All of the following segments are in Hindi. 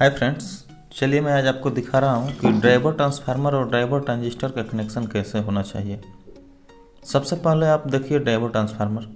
हाय फ्रेंड्स, चलिए मैं आज आपको दिखा रहा हूँ कि ड्राइवर ट्रांसफार्मर और ड्राइवर ट्रांजिस्टर का कनेक्शन कैसे होना चाहिए। सबसे पहले आप देखिए ड्राइवर ट्रांसफार्मर,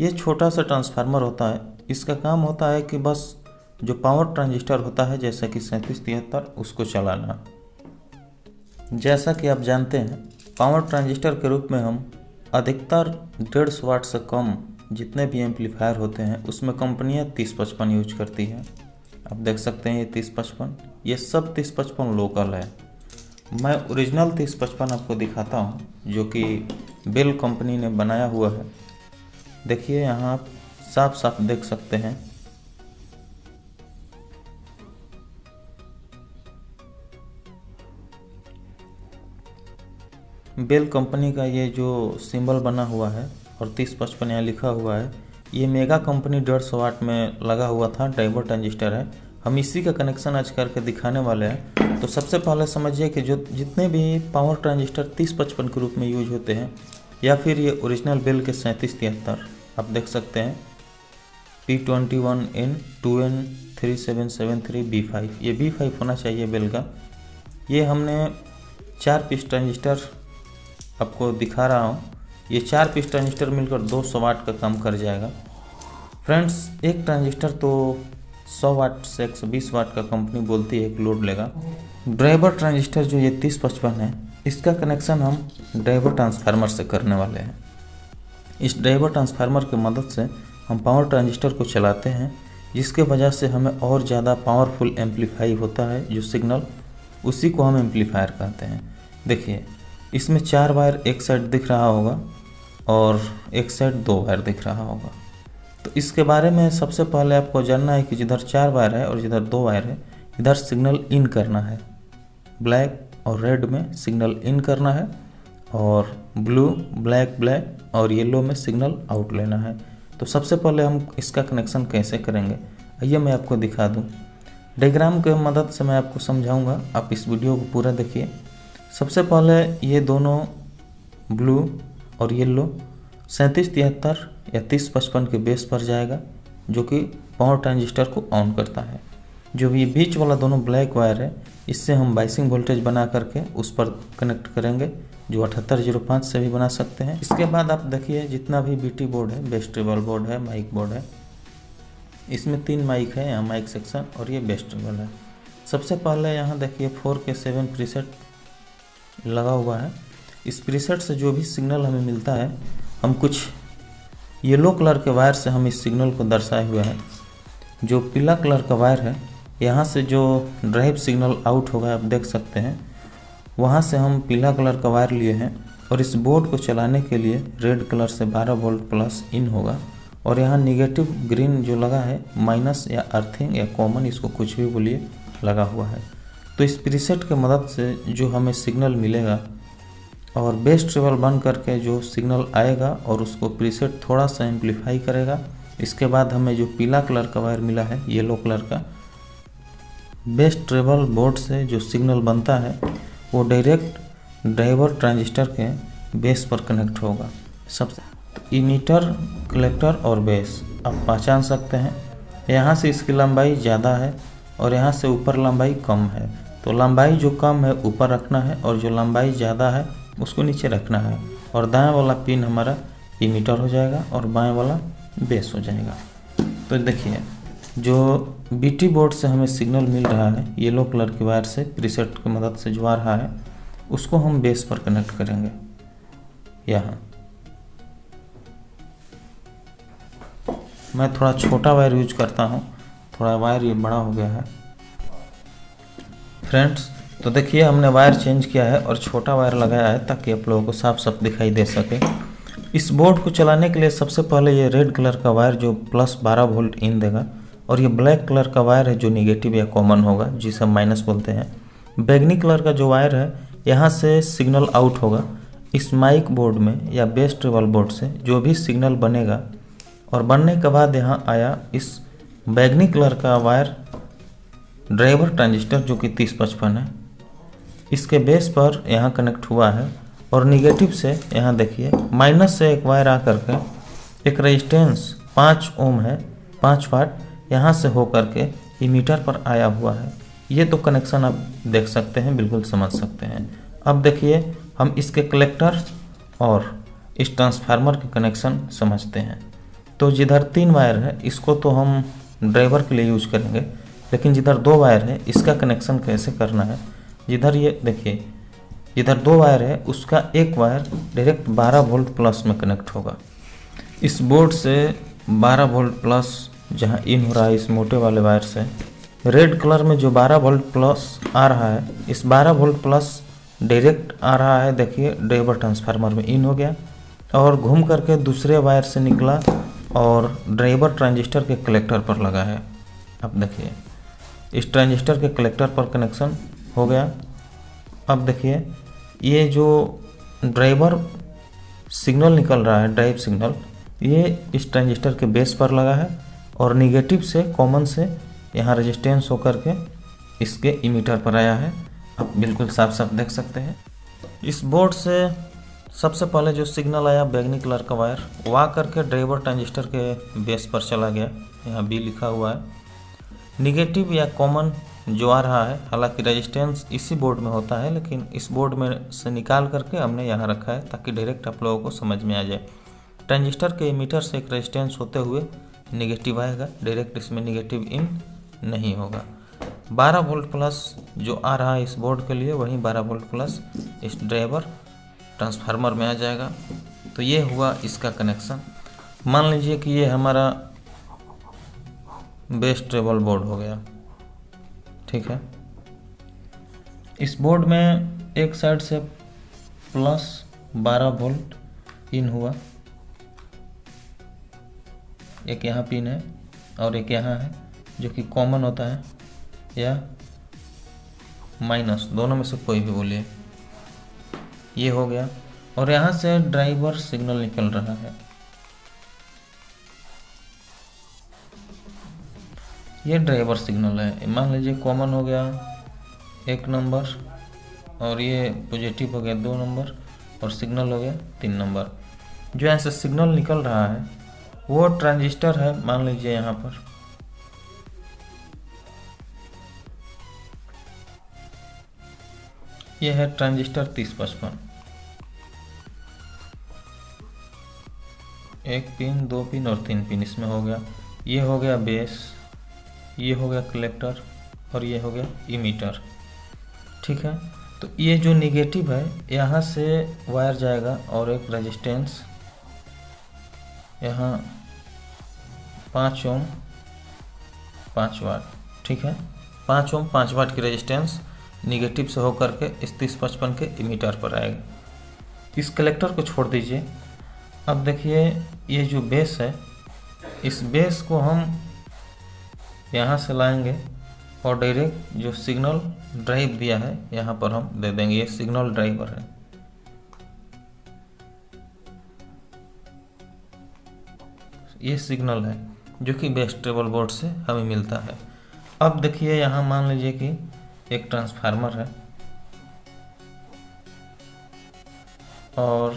ये छोटा सा ट्रांसफार्मर होता है। इसका काम होता है कि बस जो पावर ट्रांजिस्टर होता है जैसे कि 3773 उसको चलाना। जैसा कि आप जानते हैं पावर ट्रांजिस्टर के रूप में हम अधिकतर 150 वाट से कम जितने भी एम्पलीफायर होते हैं उसमें कंपनियाँ 3055 यूज करती हैं। आप देख सकते हैं ये 3055, ये सब 3055 लोकल है। मैं ओरिजिनल 3055 आपको दिखाता हूँ जो कि बिल कंपनी ने बनाया हुआ है। देखिए यहाँ आप साफ साफ देख सकते हैं। बिल कंपनी का ये जो सिंबल बना हुआ है और 3055 यहाँ लिखा हुआ है, ये मेगा कंपनी 150 वाट में लगा हुआ था ड्राइवर ट्रांजिस्टर है। हम इसी का कनेक्शन आज करके दिखाने वाले हैं। तो सबसे पहले समझिए कि जो जितने भी पावर ट्रांजिस्टर 3055 के रूप में यूज होते हैं या फिर ये ओरिजिनल बिल के 3773, आप देख सकते हैं P21N, 2N, 3773, B5, ये B5 होना चाहिए बिल का। ये हमने 4 पीस ट्रांजिस्टर आपको दिखा रहा हूँ, ये 4 पीस ट्रांजिस्टर मिलकर 200 वाट का काम कर जाएगा। फ्रेंड्स, एक ट्रांजिस्टर तो 100 वाट से 120 वाट का कंपनी बोलती है एक लोड लेगा। ड्राइवर ट्रांजिस्टर जो ये 3055 है, इसका कनेक्शन हम ड्राइवर ट्रांसफार्मर से करने वाले हैं। इस ड्राइवर ट्रांसफार्मर की मदद से हम पावर ट्रांजिस्टर को चलाते हैं, जिसके वजह से हमें और ज़्यादा पावरफुल एम्पलीफाई होता है जो सिग्नल, उसी को हम एम्पलीफायर कहते हैं। देखिए इसमें 4 वायर एक साइड दिख रहा होगा और एक साइड 2 वायर दिख रहा होगा। तो इसके बारे में सबसे पहले आपको जानना है कि जिधर 4 वायर है और जिधर 2 वायर है, इधर सिग्नल इन करना है। ब्लैक और रेड में सिग्नल इन करना है और ब्लू, ब्लैक और येलो में सिग्नल आउट लेना है। तो सबसे पहले हम इसका कनेक्शन कैसे करेंगे आइए मैं आपको दिखा दूँ। डायग्राम की मदद से मैं आपको समझाऊँगा, आप इस वीडियो को पूरा देखिए। सबसे पहले ये दोनों ब्लू और येलो 3773 या 3055 के बेस पर जाएगा जो कि पावर ट्रांजिस्टर को ऑन करता है। जो ये बीच वाला दोनों ब्लैक वायर है, इससे हम बाइसिंग वोल्टेज बना करके उस पर कनेक्ट करेंगे, जो 7805 से भी बना सकते हैं। इसके बाद आप देखिए जितना भी BT बोर्ड है, बेस ट्रेबल बोर्ड है, माइक बोर्ड है, इसमें 3 माइक है, यहाँ माइक सेक्शन और ये बेस ट्रेबल है। सबसे पहले यहाँ देखिए 4K 7 प्रीसेट लगा हुआ है। इस प्रीसेट से जो भी सिग्नल हमें मिलता है, हम कुछ येलो कलर के वायर से हम इस सिग्नल को दर्शाए हुए हैं। जो पीला कलर का वायर है, यहाँ से जो ड्राइव सिग्नल आउट होगा आप देख सकते हैं, वहाँ से हम पीला कलर का वायर लिए हैं। और इस बोर्ड को चलाने के लिए रेड कलर से 12 वोल्ट प्लस इन होगा और यहाँ नेगेटिव ग्रीन जो लगा है, माइनस या अर्थिंग या कॉमन, इसको कुछ भी बोलिए, लगा हुआ है। तो इस प्रीसेट की मदद से जो हमें सिग्नल मिलेगा और बेस ट्रेबल बंद करके जो सिग्नल आएगा और उसको प्रीसेट थोड़ा सा एम्पलीफाई करेगा। इसके बाद हमें जो पीला कलर का वायर मिला है, येलो कलर का, बेस ट्रेबल बोर्ड से जो सिग्नल बनता है वो डायरेक्ट ड्राइवर ट्रांजिस्टर के बेस पर कनेक्ट होगा। सबसे इमीटर, कलेक्टर और बेस आप पहचान सकते हैं। यहाँ से इसकी लंबाई ज़्यादा है और यहाँ से ऊपर लंबाई कम है। तो लंबाई जो कम है ऊपर रखना है और जो लंबाई ज़्यादा है उसको नीचे रखना है। और दाएं वाला पिन हमारा इमीटर हो जाएगा और बाएं वाला बेस हो जाएगा। तो देखिए जो BT बोर्ड से हमें सिग्नल मिल रहा है, येलो कलर की वायर से प्रीसेट की मदद से जो आ रहा है, उसको हम बेस पर कनेक्ट करेंगे। यहाँ मैं थोड़ा छोटा वायर यूज करता हूँ, थोड़ा वायर ये बड़ा हो गया है। फ्रेंड्स, तो देखिए हमने वायर चेंज किया है और छोटा वायर लगाया है ताकि आप लोगों को साफ साफ दिखाई दे सके। इस बोर्ड को चलाने के लिए सबसे पहले ये रेड कलर का वायर जो प्लस 12 वोल्ट इन देगा और ये ब्लैक कलर का वायर है जो नेगेटिव या कॉमन होगा, जिसे हम माइनस बोलते हैं। बैंगनी कलर का जो वायर है, यहाँ से सिग्नल आउट होगा। इस माइक बोर्ड में या बेस ट्रेबल बोर्ड से जो भी सिग्नल बनेगा और बनने के बाद यहाँ आया इस बैंगनी कलर का वायर ड्राइवर ट्रांजिस्टर जो कि 3055 है, इसके बेस पर यहाँ कनेक्ट हुआ है। और निगेटिव से यहाँ देखिए माइनस से एक वायर आकर के एक रेजिस्टेंस 5 ओम है, 5 वाट, यहाँ से होकर के ये मीटर पर आया हुआ है। ये तो कनेक्शन आप देख सकते हैं, बिल्कुल समझ सकते हैं। अब देखिए हम इसके कलेक्टर और इस ट्रांसफार्मर के कनेक्शन समझते हैं। तो जिधर 3 वायर है इसको तो हम ड्राइवर के लिए यूज करेंगे, लेकिन जिधर 2 वायर है इसका कनेक्शन कैसे करना है। जिधर ये देखिए जिधर 2 वायर है उसका एक वायर डायरेक्ट 12 वोल्ट प्लस में कनेक्ट होगा। इस बोर्ड से 12 वोल्ट प्लस जहां इन हो रहा है, इस मोटे वाले वायर से रेड कलर में जो 12 वोल्ट प्लस आ रहा है, इस 12 वोल्ट प्लस डायरेक्ट आ रहा है। देखिए ड्राइवर ट्रांसफार्मर में इन हो गया और घूम करके दूसरे वायर से निकला और ड्राइवर ट्रांजिस्टर के कलेक्टर पर लगा है। अब देखिए इस ट्रांजिस्टर के कलेक्टर पर कनेक्शन हो गया। अब देखिए ये जो ड्राइवर सिग्नल निकल रहा है, ड्राइव सिग्नल, ये इस ट्रांजिस्टर के बेस पर लगा है और निगेटिव से कॉमन से यहाँ रेजिस्टेंस होकर के इसके इमीटर पर आया है। आप बिल्कुल साफ साफ देख सकते हैं। इस बोर्ड से सबसे पहले जो सिग्नल आया बैगनी कलर का वायर वहाँ करके ड्राइवर ट्रांजिस्टर के बेस पर चला गया, यहाँ बी लिखा हुआ है। निगेटिव या कॉमन जो आ रहा है, हालांकि रेजिस्टेंस इसी बोर्ड में होता है, लेकिन इस बोर्ड में से निकाल करके हमने यहाँ रखा है ताकि डायरेक्ट आप लोगों को समझ में आ जाए। ट्रांजिस्टर के इमीटर से एक रेजिस्टेंस होते हुए निगेटिव आएगा, डायरेक्ट इसमें निगेटिव इन नहीं होगा। 12 वोल्ट प्लस जो आ रहा है इस बोर्ड के लिए, वहीं 12 वोल्ट प्लस इस ड्राइवर ट्रांसफार्मर में आ जाएगा। तो ये हुआ इसका कनेक्शन। मान लीजिए कि ये हमारा बेस ट्रेबल बोर्ड हो गया, ठीक है। इस बोर्ड में एक साइड से प्लस 12 वोल्ट इन हुआ, एक यहाँ पिन है और एक यहाँ है जो कि कॉमन होता है या माइनस, दोनों में से कोई भी बोलिए। ये हो गया और यहाँ से ड्राइवर सिग्नल निकल रहा है। ये ड्राइवर सिग्नल है, मान लीजिए कॉमन हो गया 1 नंबर और ये पॉजिटिव हो गया 2 नंबर और सिग्नल हो गया 3 नंबर। जो यहाँ से सिग्नल निकल रहा है वो ट्रांजिस्टर है, मान लीजिए यहाँ पर यह है ट्रांजिस्टर 3055। एक पिन, 2 पिन और 3 पिन इसमें हो गया। ये हो गया बेस, ये हो गया कलेक्टर और ये हो गया इमीटर, ठीक है। तो ये जो नेगेटिव है यहाँ से वायर जाएगा और एक रेजिस्टेंस यहाँ 5 ओम 5 वाट, ठीक है। 5 ओम 5 वाट की रेजिस्टेंस निगेटिव से होकर के इस 3055 के इमीटर पर आएगा। इस कलेक्टर को छोड़ दीजिए। अब देखिए ये जो बेस है, इस बेस को हम यहाँ से लाएंगे और डायरेक्ट जो सिग्नल ड्राइव दिया है यहाँ पर हम दे देंगे। ये सिग्नल ड्राइवर है, ये सिग्नल है जो कि बेस ट्रेबल बोर्ड से हमें मिलता है। अब देखिए यहाँ मान लीजिए कि एक ट्रांसफार्मर है और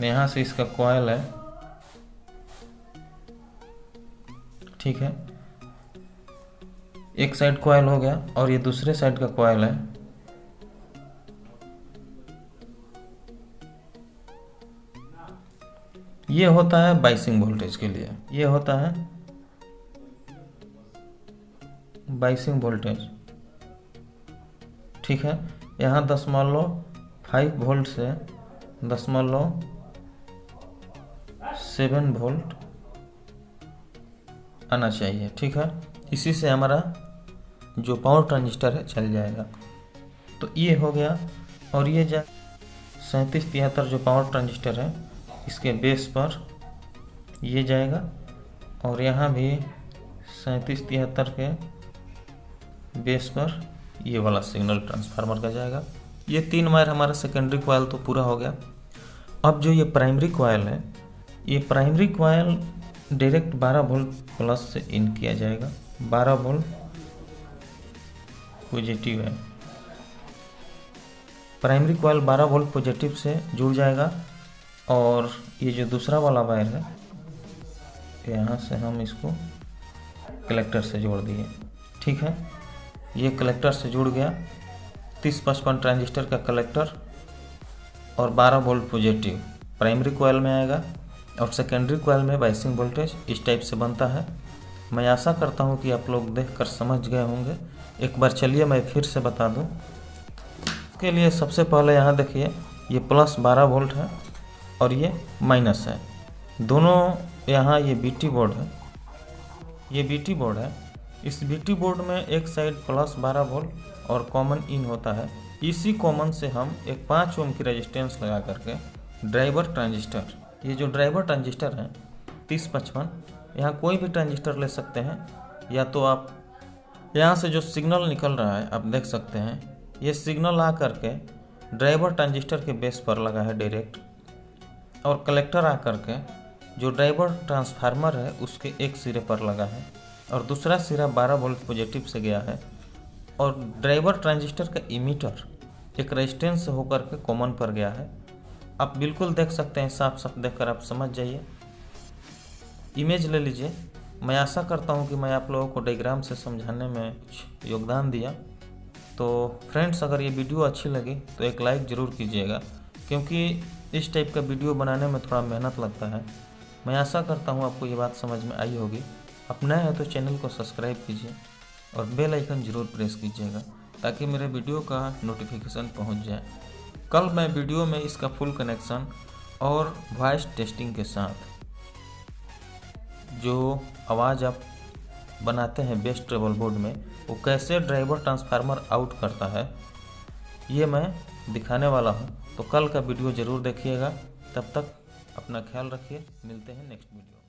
यहाँ से इसका कॉइल है, ठीक है। एक साइड कॉइल हो गया और ये दूसरे साइड का कॉइल है। ये होता है बाइसिंग वोल्टेज के लिए, ये होता है बाइसिंग वोल्टेज, ठीक है। यहाँ 10.5 वोल्ट से 10.7 वोल्ट आना चाहिए, ठीक है। इसी से हमारा जो पावर ट्रांजिस्टर है चल जाएगा। तो ये हो गया और ये 3773 जो पावर ट्रांजिस्टर है इसके बेस पर ये जाएगा और यहाँ भी 3773 के बेस पर ये वाला सिग्नल ट्रांसफार्मर का जाएगा। ये 3 वायर हमारा सेकेंडरी कॉइल तो पूरा हो गया। अब जो ये प्राइमरी कॉइल है, ये primary coil direct 12 volt plus से इन किया जाएगा। 12 वोल्ट पॉजिटिव है, प्राइमरी कॉइल 12 वोल्ट पॉजिटिव से जुड़ जाएगा। और ये जो दूसरा वाला वायर है यहाँ से हम इसको कलेक्टर से जोड़ दिए। ठीक है, ये कलेक्टर से जुड़ गया। 3055 ट्रांजिस्टर का कलेक्टर और 12 वोल्ट पॉजिटिव प्राइमरी कॉइल में आएगा और सेकेंडरी कॉइल में बाइसिंग वोल्टेज इस टाइप से बनता है। मैं आशा करता हूँ कि आप लोग देखकर समझ गए होंगे। एक बार चलिए मैं फिर से बता दूँ। इसके लिए सबसे पहले यहाँ देखिए, ये प्लस 12 वोल्ट है और ये माइनस है, दोनों यहाँ ये बीटी बोर्ड है, ये बीटी बोर्ड है। इस बीटी बोर्ड में एक साइड प्लस 12 वोल्ट और कॉमन इन होता है। इसी कॉमन से हम एक 5 ओम की रेजिस्टेंस लगा करके ड्राइवर ट्रांजिस्टर, ये जो ड्राइवर ट्रांजिस्टर है 3055, यहाँ कोई भी ट्रांजिस्टर ले सकते हैं, या तो आप यहाँ से जो सिग्नल निकल रहा है आप देख सकते हैं, ये सिग्नल आ करके ड्राइवर ट्रांजिस्टर के बेस पर लगा है डायरेक्ट, और कलेक्टर आ करके जो ड्राइवर ट्रांसफार्मर है उसके एक सिरे पर लगा है और दूसरा सिरा 12 वोल्ट पॉजिटिव से गया है। और ड्राइवर ट्रांजिस्टर का इमीटर एक रेजिस्टेंस से होकर के कॉमन पर गया है। आप बिल्कुल देख सकते हैं, साफ साफ देखकर आप समझ जाइए। इमेज ले लीजिए। मैं आशा करता हूं कि मैं आप लोगों को डायग्राम से समझाने में कुछ योगदान दिया। तो फ्रेंड्स, अगर ये वीडियो अच्छी लगी तो एक लाइक ज़रूर कीजिएगा, क्योंकि इस टाइप का वीडियो बनाने में थोड़ा मेहनत लगता है। मैं आशा करता हूं आपको ये बात समझ में आई होगी। आप नए हैं तो चैनल को सब्सक्राइब कीजिए और बेल आइकन ज़रूर प्रेस कीजिएगा ताकि मेरे वीडियो का नोटिफिकेशन पहुँच जाए। कल मैं वीडियो में इसका फुल कनेक्शन और वॉइस टेस्टिंग के साथ जो आवाज़ आप बनाते हैं बेस ट्रेबल बोर्ड में, वो कैसे ड्राइवर ट्रांसफार्मर आउट करता है, ये मैं दिखाने वाला हूँ। तो कल का वीडियो ज़रूर देखिएगा। तब तक अपना ख्याल रखिए। मिलते हैं नेक्स्ट वीडियो।